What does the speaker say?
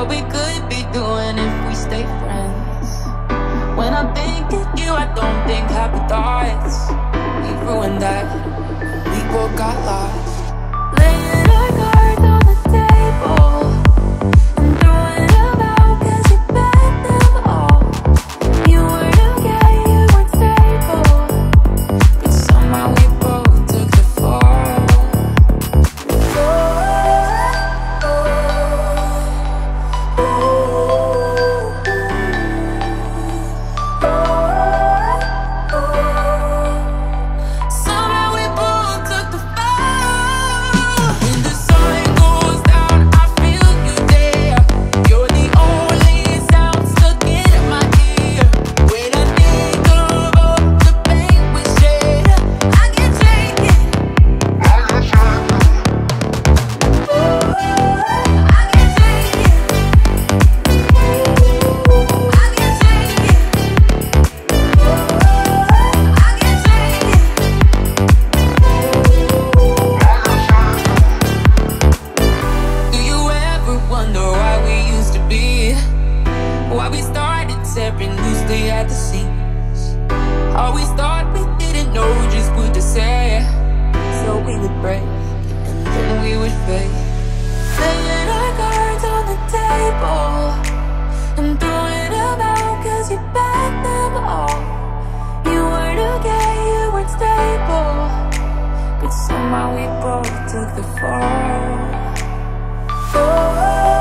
what we could be doing if we stay friends. When I think of you, I don't think happy thoughts. We ruined that, we both got lost. Laying our cards on the table and throwing them out, 'cause you bet them all. You were okay, you weren't stable, but somehow we both took the fall. Somehow we both took the fall.